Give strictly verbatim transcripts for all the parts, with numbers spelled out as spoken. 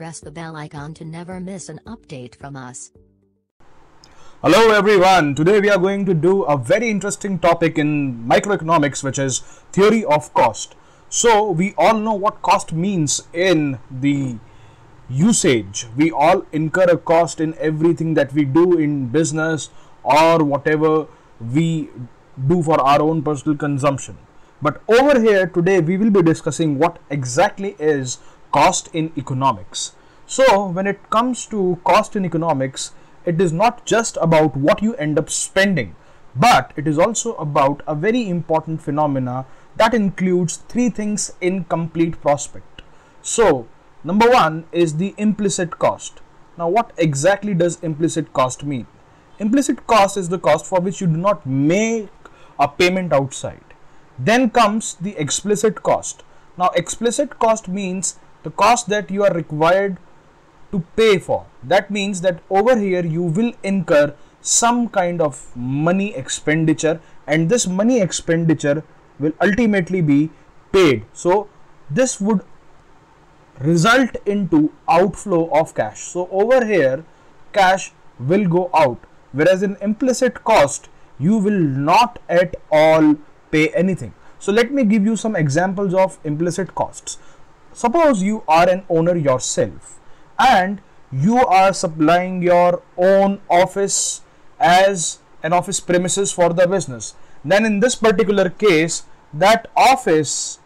press the bell icon to never miss an update from us. Hello everyone, today we are going to do a very interesting topic in microeconomics, which is theory of cost. So we all know what cost means in the usage. We all incur a cost in everything that we do in business or whatever we do for our own personal consumption. But over here today we will be discussing what exactly is cost in economics. So when it comes to cost in economics, it is not just about what you end up spending, but it is also about a very important phenomena that includes three things in complete prospect. So number one is the implicit cost. Now what exactly does implicit cost mean? Implicit cost is the cost for which you do not make a payment outside. Then comes the explicit cost. Now explicit cost means the cost that you are required to pay for. That means that over here you will incur some kind of money expenditure, and this money expenditure will ultimately be paid. So this would result into outflow of cash. So over here cash will go out, whereas in implicit cost you will not at all pay anything. So let me give you some examples of implicit costs. Suppose you are an owner yourself, and you are supplying your own office as an office premises for the business. Then in this particular case, that office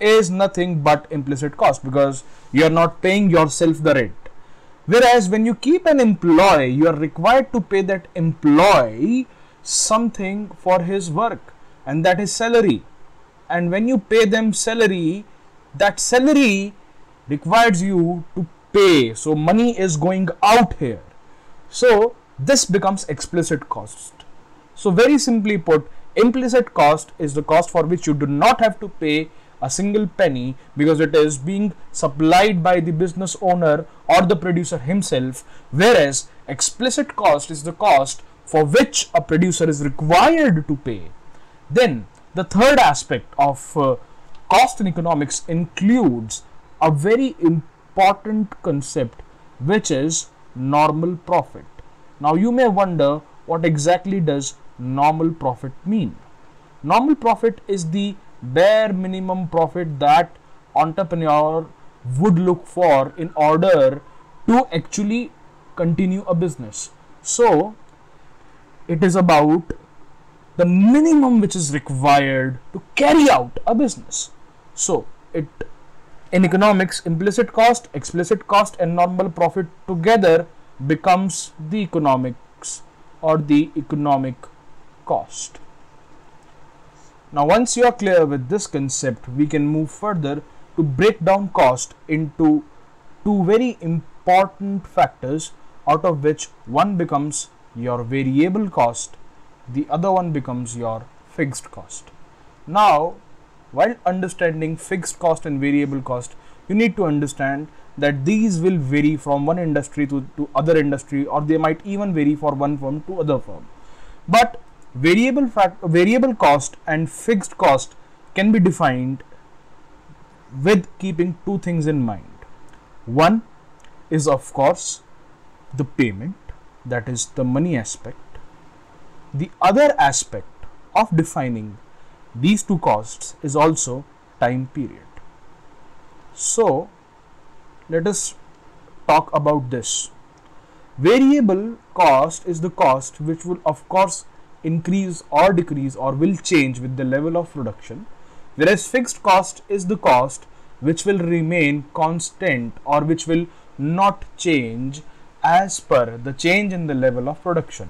is nothing but implicit cost, because you are not paying yourself the rent. Whereas when you keep an employee, you are required to pay that employee something for his work, and that is salary. And when you pay them salary, that salary requires you to pay. So money is going out here. So this becomes explicit cost. So very simply put, implicit cost is the cost for which you do not have to pay a single penny, because it is being supplied by the business owner or the producer himself. Whereas explicit cost is the cost for which a producer is required to pay. Then the third aspect of uh, cost in economics includes a very important concept, which is normal profit. Now you may wonder, what exactly does normal profit mean? Normal profit is the bare minimum profit that entrepreneur would look for in order to actually continue a business. So it is about the minimum which is required to carry out a business. So it in economics, implicit cost, explicit cost and normal profit together becomes the economics or the economic cost. Now once you are clear with this concept, we can move further to break down cost into two very important factors, out of which one becomes your variable cost, the other one becomes your fixed cost. Now while understanding fixed cost and variable cost, you need to understand that these will vary from one industry to, to other industry, or they might even vary for one firm to other firm. But variable fact, variable cost and fixed cost can be defined with keeping two things in mind. One is of course the payment, that is the money aspect. The other aspect of defining these two costs is also time period. So let us talk about this. Variable cost is the cost which will of course increase or decrease or will change with the level of production, whereas fixed cost is the cost which will remain constant or which will not change as per the change in the level of production.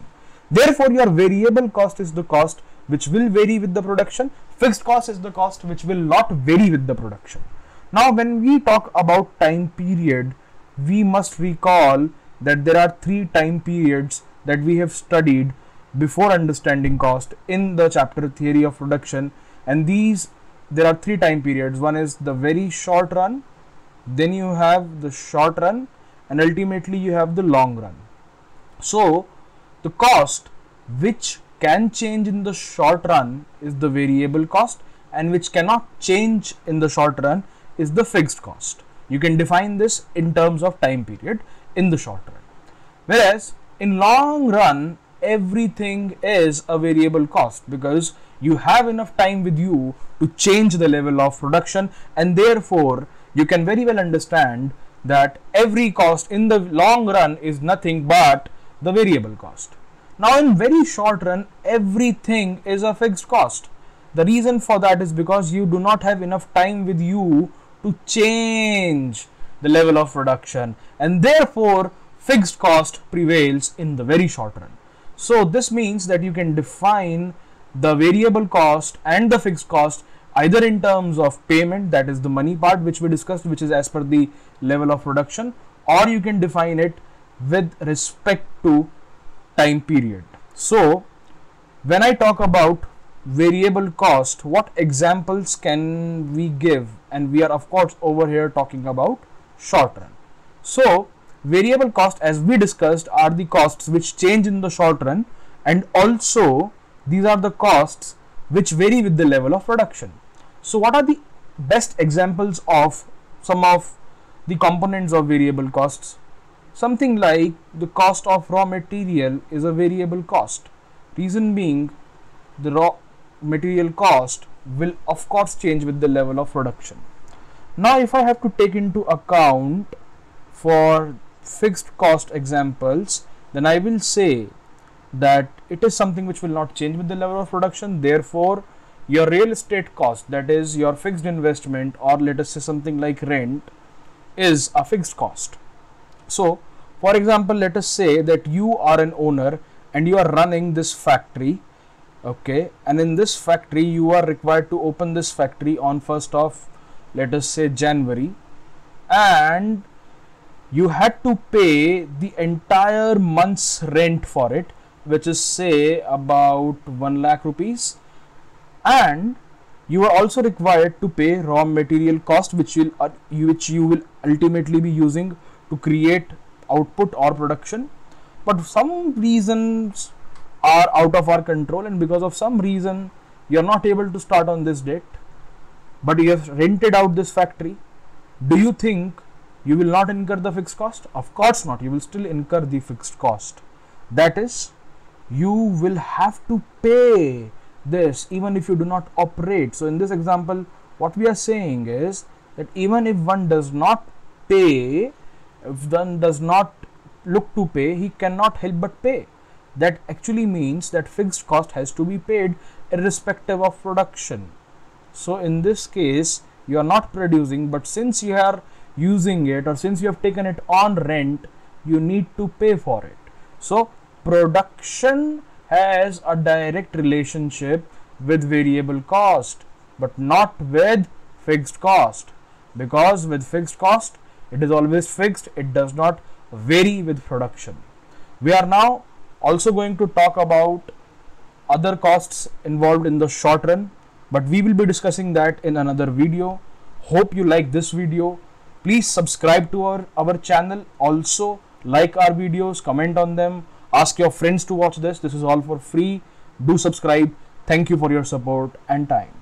Therefore, your variable cost is the cost which will vary with the production. Fixed cost is the cost which will not vary with the production. Now, when we talk about time period, we must recall that there are three time periods that we have studied before understanding cost in the chapter theory of production. And these, there are three time periods. One is the very short run, then you have the short run, and ultimately you have the long run. So the cost which can change in the short run is the variable cost, and which cannot change in the short run is the fixed cost. You can define this in terms of time period in the short run. Whereas in long run, everything is a variable cost because you have enough time with you to change the level of production, and therefore you can very well understand that every cost in the long run is nothing but the variable cost. Now in very short run, everything is a fixed cost. The reason for that is because you do not have enough time with you to change the level of production, and therefore fixed cost prevails in the very short run. So this means that you can define the variable cost and the fixed cost either in terms of payment, that is the money part which we discussed, which is as per the level of production, or you can define it with respect to time period. So when I talk about variable cost, what examples can we give? And we are of course over here talking about short run. So variable cost, as we discussed, are the costs which change in the short run, and also these are the costs which vary with the level of production. So what are the best examples of some of the components of variable costs? Something like the cost of raw material is a variable cost. Reason being, the raw material cost will of course change with the level of production. Now if I have to take into account for fixed cost examples, then I will say that it is something which will not change with the level of production. Therefore your real estate cost, that is your fixed investment, or let us say something like rent, is a fixed cost. So for example, let us say that you are an owner and you are running this factory, okay, and in this factory you are required to open this factory on first of, let us say, January, and you had to pay the entire month's rent for it, which is say about one lakh rupees, and you are also required to pay raw material cost, which will uh, which you will ultimately be using to create output or production. But some reasons are out of our control, and because of some reason you are not able to start on this date, but you have rented out this factory. Do you think you will not incur the fixed cost? Of course not, you will still incur the fixed cost. That is, you will have to pay this even if you do not operate. So in this example, what we are saying is that even if one does not pay, if one does not look to pay, he cannot help but pay. That actually means that fixed cost has to be paid irrespective of production. So in this case, you are not producing, but since you are using it, or since you have taken it on rent, you need to pay for it. So production has a direct relationship with variable cost, but not with fixed cost, because with fixed cost it is always fixed, it does not vary with production. We are now also going to talk about other costs involved in the short run, but we will be discussing that in another video. Hope you like this video. Please subscribe to our, our channel, also like our videos, comment on them, ask your friends to watch this. This is all for free. Do subscribe. Thank you for your support and time.